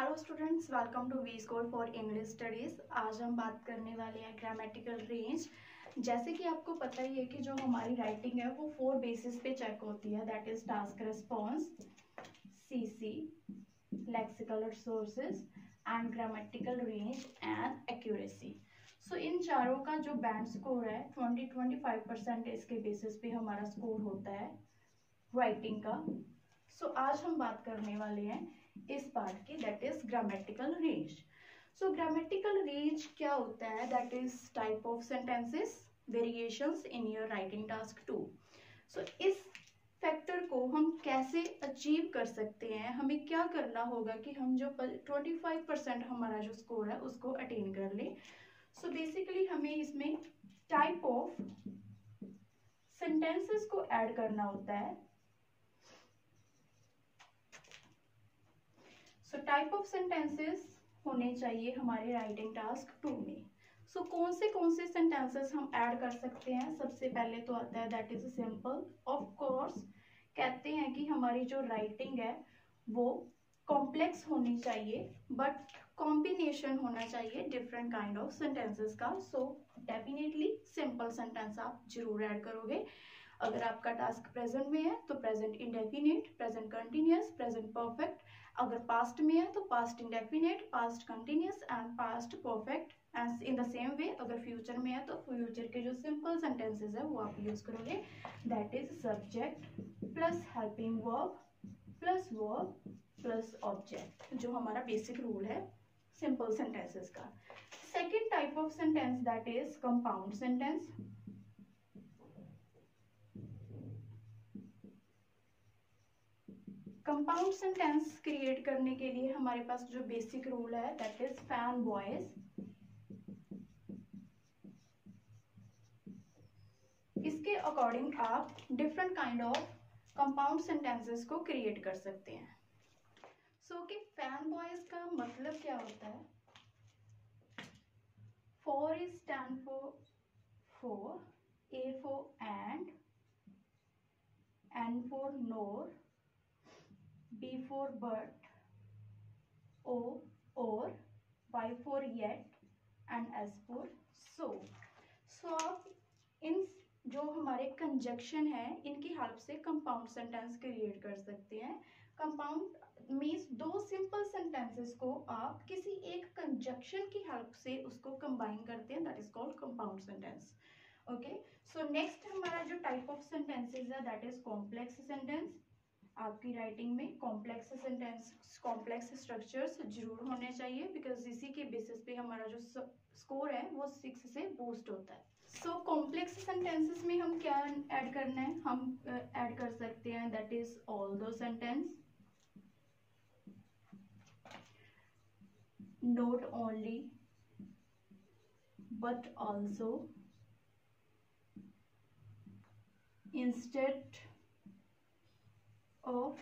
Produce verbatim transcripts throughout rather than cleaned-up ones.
Hello students, welcome to we school for English studies. आज हम बात करने वाले हैं ग्रामेटिकल रेंज। जैसे कि आपको पता ही है कि जो हमारी राइटिंग है वो फोर बेसिस पे चेक होती है, that is task response, CC, lexical resources and grammatical range and accuracy. So इन चारों का जो बैंड स्कोर है ट्वेंटी ट्वेंटी फाइव परसेंट इसके बेसिस पे हमारा स्कोर होता है राइटिंग का। सो so, आज हम बात करने वाले हैं इस पार्ट की, that is grammatical range. So grammatical range क्या होता है? That is type of sentences, variations in your writing task two. So इस फैक्टर को हम कैसे अचीव कर सकते हैं, हमें क्या करना होगा कि हम जो ट्वेंटी फाइव परसेंट हमारा जो स्कोर है उसको अटेन कर लें। सो so, बेसिकली हमें इसमें टाइप ऑफ सेंटेंसेस को ऐड करना होता है। सो टाइप ऑफ सेंटेंसेस होने चाहिए हमारे राइटिंग टास्क टू में। सो so, कौन से कौन से सेंटेंसेस हम ऐड कर सकते हैं? सबसे पहले तो आता है that is simple. Of course कहते हैं कि हमारी जो राइटिंग है वो कॉम्प्लेक्स होनी चाहिए, बट कॉम्बिनेशन होना चाहिए डिफरेंट काइंड ऑफ सेंटेंसेस का। सो डेफिनेटली सिंपल सेंटेंस आप जरूर ऐड करोगे। अगर आपका टास्क प्रेजेंट में है तो present indefinite, present continuous, present perfect. अगर पास्ट में है तो past indefinite, past continuous and past perfect. And in the same way अगर फ्यूचर में है तो फ्यूचर के जो सिंपल सेंटेंसेस है वो आप यूज करोगे, that is subject plus helping verb plus verb plus object, जो हमारा बेसिक रूल है सिंपल सेंटेंसेस का। Second type of sentence that is compound sentence. Compound sentence create करने के लिए हमारे पास जो बेसिक रूल है दैट इज फैन बॉयज। इसके अकॉर्डिंग आप different kind of compound sentences को क्रिएट कर सकते हैं। सो so, कि फैन बॉयज का मतलब क्या होता है? For is stand for for, A for and, N for nor, B for but, O or, Y for yet and S for so। So आप इन जो हमारे कंजक्शन है इनकी हेल्प से कंपाउंड सेंटेंस क्रिएट कर सकते हैं। कंपाउंड मीन्स दो सिंपल सेंटेंसेस को आप किसी एक कंजक्शन की हेल्प से उसको कंबाइन करते हैं, that is called compound sentence. Okay, so next हमारा जो टाइप ऑफ सेंटेंसेस है दैट इज कॉम्प्लेक्स सेंटेंस। आपकी राइटिंग में कॉम्प्लेक्स सेंटेंस, कॉम्प्लेक्स स्ट्रक्चर्स जरूर होने चाहिए, बिकॉज इसी के बेसिस पे हमारा जो स्कोर है वो सिक्स से बूस्ट होता है। सो कॉम्प्लेक्स सेंटेंसेस में हम क्या ऐड करना है? हम ऐड uh, कर सकते हैं that is although sentence, not only, but also, instead of,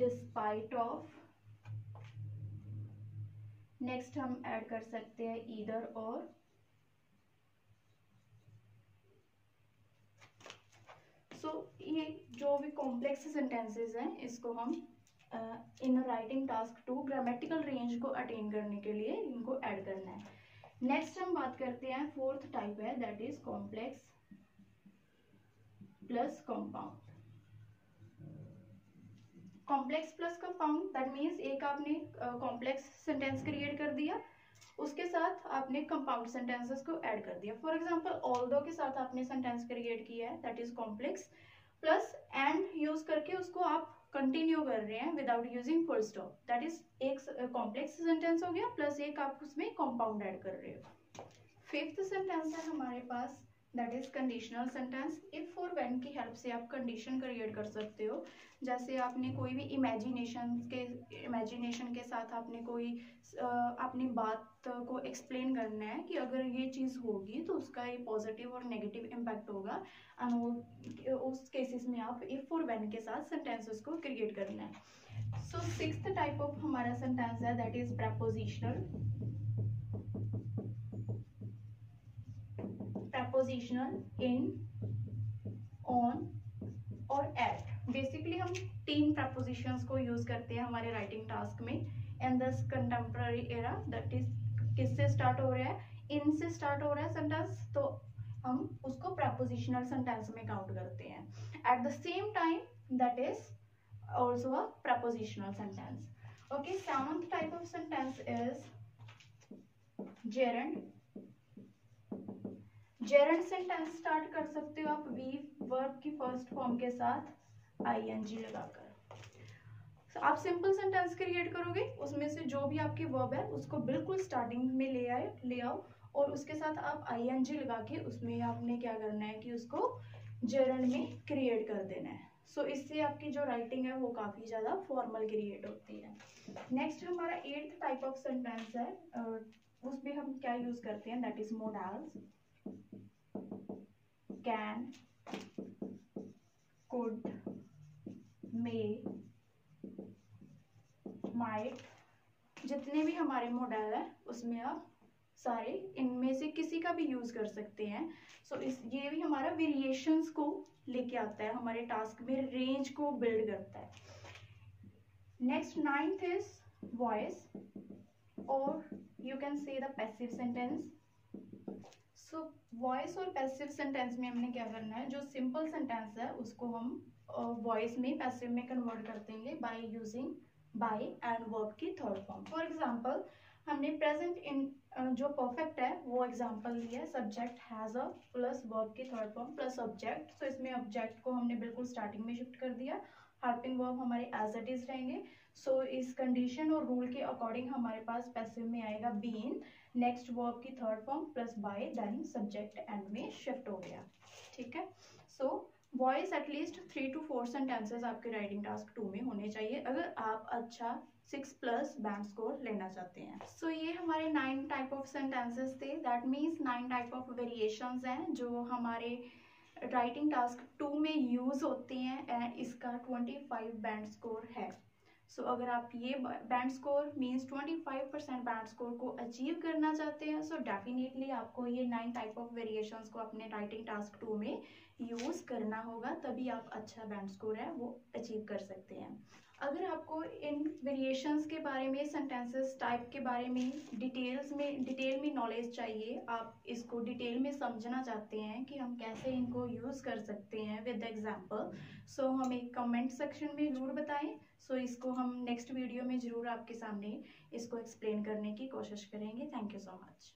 despite of। Next हम ऐड कर सकते हैं either or। सो so, ये जो भी कॉम्प्लेक्स सेंटेंसेस हैं इसको हम in writing task two grammatical range को अटेन करने के लिए इनको ऐड करना है। नेक्स्ट हम बात करते हैं फोर्थ टाइप है that is complex plus compound. Complex plus compound that means एक आपने कॉम्प्लेक्स सेंटेंस क्रिएट कर दिया, उसके साथ आपने कंपाउंड सेंटेंसेस को ऐड कर दिया। फॉर एग्जांपल ऑल्दो के साथ आपने सेंटेंस क्रिएट किया है that is complex, plus and use करके उसको आप कंटिन्यू कर रहे हैं without using full stop, that is एक कॉम्प्लेक्स सेंटेंस हो गया, प्लस एक आप उसमें कंपाउंड ऐड कर रहे हो। फिफ्थ सेंटेंस है हमारे पास that is conditional sentence. If और व्हेन की हेल्प से आप कंडीशन क्रिएट कर सकते हो। जैसे आपने कोई भी इमेजिनेशन के इमेजिनेशन के साथ आपने कोई अपनी बात को एक्सप्लेन करना है कि अगर ये चीज़ होगी तो उसका ये पॉजिटिव और नेगेटिव इम्पैक्ट होगा, एंड उस केसेस में आप इफ और व्हेन के साथ सेंटेंसेस को क्रिएट करना है। सो सिक्स्थ टाइप ऑफ हमारा सेंटेंस है that is prepositional. prepositional in, on और at बेसिकली हम तीन प्रपोजिशंस को यूज करते हैं हमारे राइटिंग टास्क में। And this contemporary era, that is किससे स्टार्ट हो रहा है, इन से स्टार्ट हो रहा है सेंटेंस, तो हम उसको प्रपोजिशनल सेंटेंस में काउंट करते हैं। At the same time that is also a prepositional sentence. Okay, seventh type of sentence is gerund. Gerund sentence start कर सकते हो आप वी वर्ब की फर्स्ट फॉर्म के साथ आई एन जी लगाकर। so, आप सिंपल सेंटेंस क्रिएट करोगे, उसमें से जो भी आपकी वर्ब है उसको बिल्कुल स्टार्टिंग में ले आए ले आओ और उसके साथ आप आई एन जी लगा के उसमें आपने क्या करना है कि उसको जेरंड में क्रिएट कर देना है। सो so, इससे आपकी जो राइटिंग है वो काफ़ी ज़्यादा फॉर्मल क्रिएट होती है। नेक्स्ट हमारा एट्थ टाइप ऑफ सेंटेंस है और उसमें हम क्या यूज़ करते हैं, that is modals. Can, could, may, might, जितने भी हमारे मॉडल है उसमें आप सारे इनमें से किसी का भी यूज कर सकते हैं। सो so, इस ये भी हमारा वेरिएशंस को लेके आता है, हमारे टास्क में रेंज को बिल्ड करता है। नेक्स्ट नाइन्थ इज वॉइस, और you can say the passive sentence. So voice और पैसिव सेंटेंस में हमने क्या करना है, जो सिंपल सेंटेंस है उसको हम वॉइस uh, में पैसिव में कन्वर्ट कर देंगे by using by and verb की थर्ड फॉर्म। फॉर एग्जांपल हमने प्रेजेंट इन जो परफेक्ट है वो एग्जांपल लिया है, subject has a plus verb की third form plus object. So इसमें ऑब्जेक्ट को हमने बिल्कुल स्टार्टिंग में शिफ्ट कर दिया, हेल्पिंग वर्ब हमारे एज इट इज रहेंगे। सो so, इस कंडीशन और रूल के अकॉर्डिंग हमारे पास पैसिव में आएगा बीन, नेक्स्ट वर्ब की third form plus by, then subject end में शिफ्ट हो गया। ठीक है, so voice at least three two four sentences आपके राइटिंग टास्क टू में होने चाहिए अगर आप अच्छा सिक्स प्लस बैंड स्कोर लेना चाहते हैं। सो so, ये हमारे नाइन टाइप ऑफ सेंटेंसेस थे, that means nine type of variations हैं जो हमारे राइटिंग टास्क टू में यूज़ होते हैं, एंड इसका ट्वेंटी फाइव बैंड स्कोर है। सो so, अगर आप ये band score means twenty five percent band score को अचीव करना चाहते हैं, सो so डेफिनेटली आपको ये नाइन टाइप ऑफ वेरिएशंस को अपने राइटिंग टास्क टू में यूज़ करना होगा, तभी आप अच्छा बैंड स्कोर है वो अचीव कर सकते हैं। अगर आपको इन वेरिएशंस के बारे में, सेंटेंसेस टाइप के बारे में डिटेल्स में डिटेल में नॉलेज चाहिए, आप इसको डिटेल में समझना चाहते हैं कि हम कैसे इनको यूज़ कर सकते हैं विद एग्जांपल, सो हमें कमेंट सेक्शन में ज़रूर बताएं। सो so, इसको हम नेक्स्ट वीडियो में ज़रूर आपके सामने इसको एक्सप्लेन करने की कोशिश करेंगे। Thank you so much.